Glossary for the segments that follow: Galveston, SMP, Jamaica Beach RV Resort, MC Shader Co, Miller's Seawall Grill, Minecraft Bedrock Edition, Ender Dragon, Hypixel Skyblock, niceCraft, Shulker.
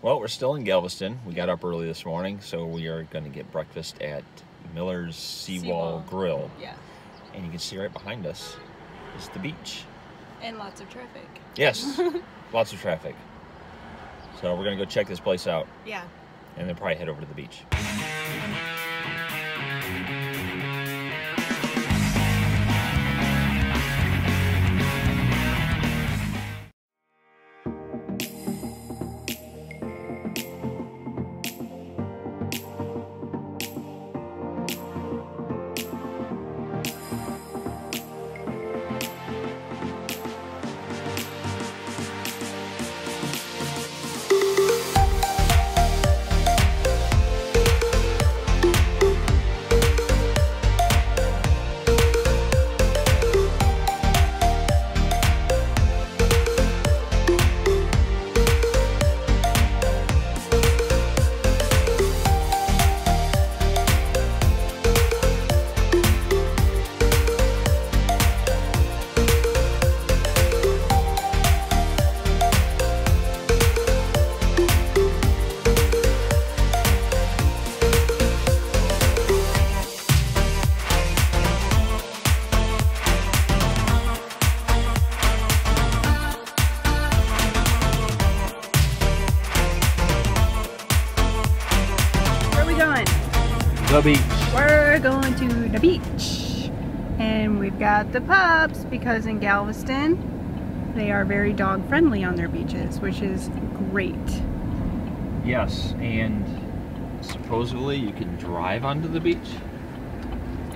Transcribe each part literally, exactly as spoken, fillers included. Well, we're still in Galveston. We got up early this morning, so we are going to get breakfast at Miller's Seawall Grill. Yeah. And you can see right behind us is the beach. And lots of traffic. Yes, lots of traffic. So we're going to go check this place out. Yeah. And then probably head over to the beach. The beach. We're going to the beach, and we've got the pups because in Galveston they are very dog friendly on their beaches, which is great. Yes, and supposedly you can drive onto the beach,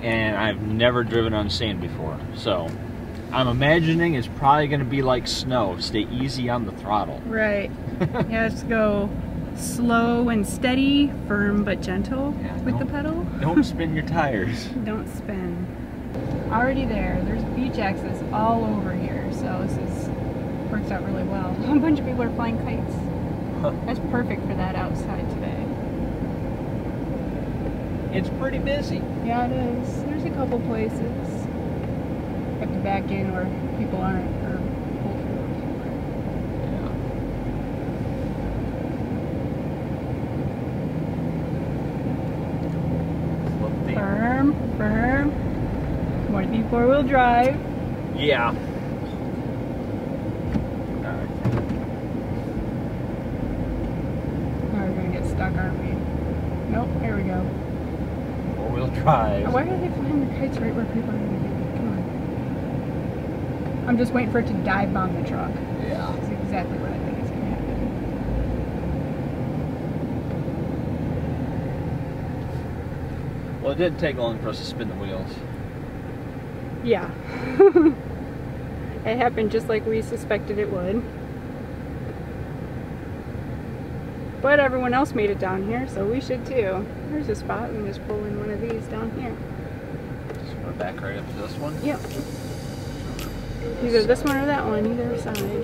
and I've never driven on sand before, so I'm imagining it's probably going to be like snow. Stay easy on the throttle. Right. Yeah, let's go slow and steady, firm but gentle, yeah, with the pedal. Don't spin your tires. Don't spin. Already there, there's beach access all over here, so this is, works out really well. A bunch of people are flying kites. Huh. That's perfect for that outside today. It's pretty busy. Yeah, it is. There's a couple places at the back end where people aren't, or four-wheel drive. Yeah. All right. Oh, we're gonna get stuck, aren't we? Nope. Here we go. Four-wheel drive. Why are they flying the kites right where people are gonna be? Come on. I'm just waiting for it to dive bomb the truck. Yeah. That's exactly what I think is gonna happen. Well, it didn't take long for us to spin the wheels. Yeah. It happened just like we suspected it would. But everyone else made it down here, so we should too. There's a spot, and just pull in one of these down here. Just want to back right up to this one? Yep. Either this one or that one, either side.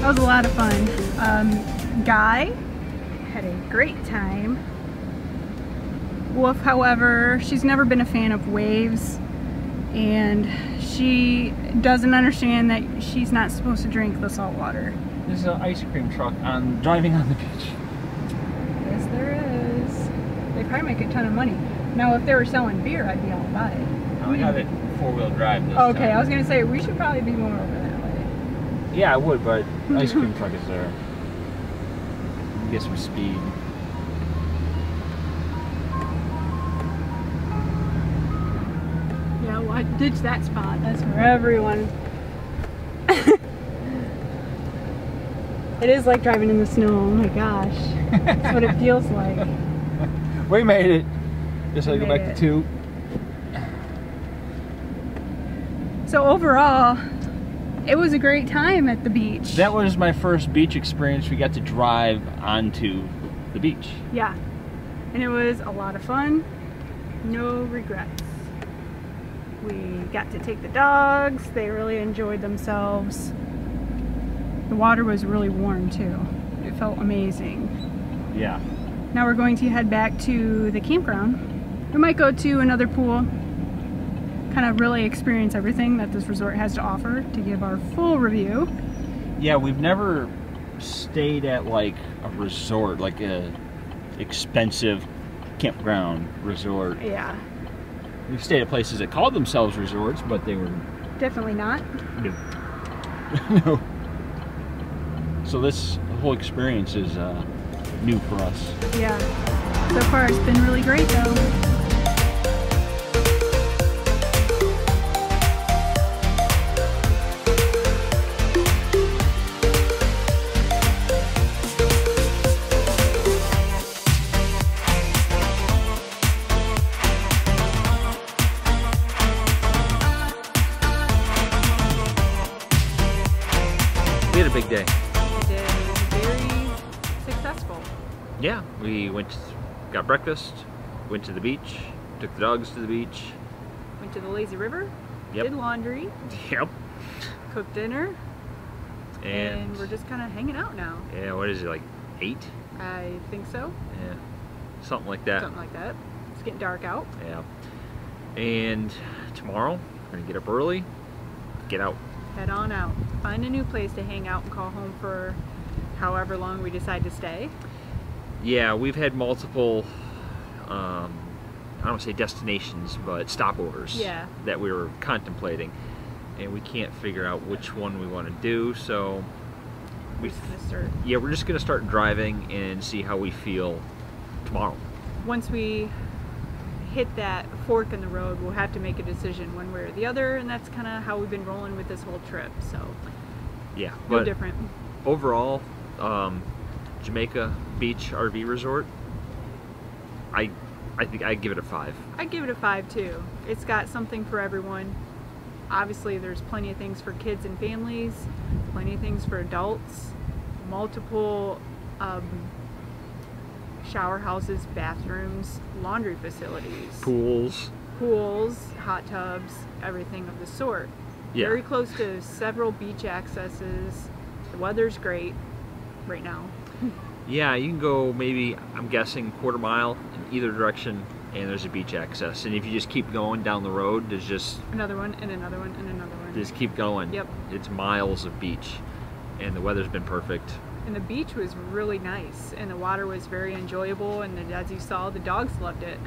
That was a lot of fun. Um, Guy had a great time. Wolf, however, she's never been a fan of waves, and she doesn't understand that she's not supposed to drink the salt water. There's an ice cream truck on driving on the beach. Yes, there is. They probably make a ton of money. Now, if they were selling beer, I'd be all about it. I only have it four-wheel drive this time. Okay, I was gonna say we should probably be more over that way. Yeah, I would, but ice cream truck is there. Get some speed. Yeah, well, I ditched that spot. That's for everyone. It is like driving in the snow. Oh my gosh. That's what it feels like. We made it. Just we so I go back it. to two. So overall, it was a great time at the beach. That was my first beach experience. We got to drive onto the beach. Yeah. And it was a lot of fun. No regrets. We got to take the dogs. They really enjoyed themselves. The water was really warm too. It felt amazing. Yeah. Now we're going to head back to the campground. We might go to another pool. Kind of really experience everything that this resort has to offer to give our full review. Yeah, we've never stayed at like a resort, like a expensive campground resort. Yeah. We've stayed at places that called themselves resorts, but they were... Definitely not. No. No. So this whole experience is uh, new for us. Yeah. So far it's been really great though. We had a big day. We did. Very successful. Yeah, we went, to, got breakfast, went to the beach, took the dogs to the beach. Went to the lazy river, yep. Did laundry. Yep. Cooked dinner. And, and we're just kind of hanging out now. Yeah, what is it, like eight? I think so. Yeah, something like that. Something like that. It's getting dark out. Yeah. And tomorrow, we're going to get up early, get out. Head on out. Find a new place to hang out and call home for however long we decide to stay. Yeah, we've had multiple, um, I don't want to say destinations, but stopovers yeah. that we were contemplating. And we can't figure out which one we want to do, so we start. Yeah, we're just going to start driving and see how we feel tomorrow. Once we hit that fork in the road, we'll have to make a decision one way or the other, and that's kind of how we've been rolling with this whole trip. So yeah, no but different overall. um, Jamaica Beach R V Resort, I I think I'd give it a five. I'd give it a five too. It's got something for everyone. Obviously there's plenty of things for kids and families, plenty of things for adults, multiple um, shower houses, bathrooms, laundry facilities, pools, pools, hot tubs, everything of the sort. Yeah. Very close to several beach accesses. The weather's great right now. Yeah, you can go maybe, I'm guessing, quarter mile in either direction, and there's a beach access. And if you just keep going down the road, there's just another one and another one and another one. Just keep going. Yep. It's miles of beach, and the weather's been perfect. And the beach was really nice, and the water was very enjoyable, and the, as you saw, the dogs loved it.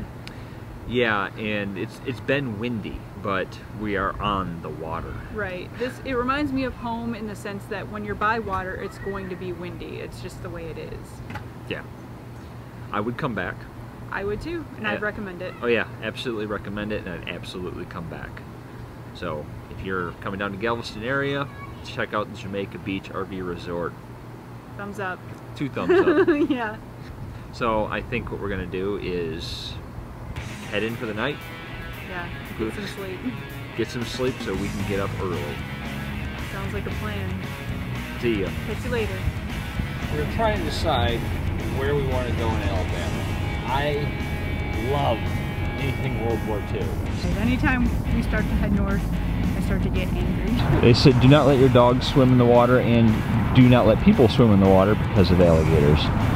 Yeah, and it's it's been windy, but we are on the water. Right. This it reminds me of home in the sense that when you're by water, it's going to be windy. It's just the way it is. Yeah. I would come back. I would too, and uh, I'd recommend it. Oh yeah, absolutely recommend it, and I'd absolutely come back. So if you're coming down to Galveston area, check out the Jamaica Beach R V Resort. Thumbs up. Two thumbs up. Yeah. So I think what we're going to do is head in for the night. Yeah. Get some sleep. Get some sleep so we can get up early. Sounds like a plan. See ya. Catch you later. We're trying to decide where we want to go in Alabama. I love anything World War Two. Anytime we start to head north, I start to get angry. They said do not let your dogs swim in the water, and do not let people swim in the water because of alligators.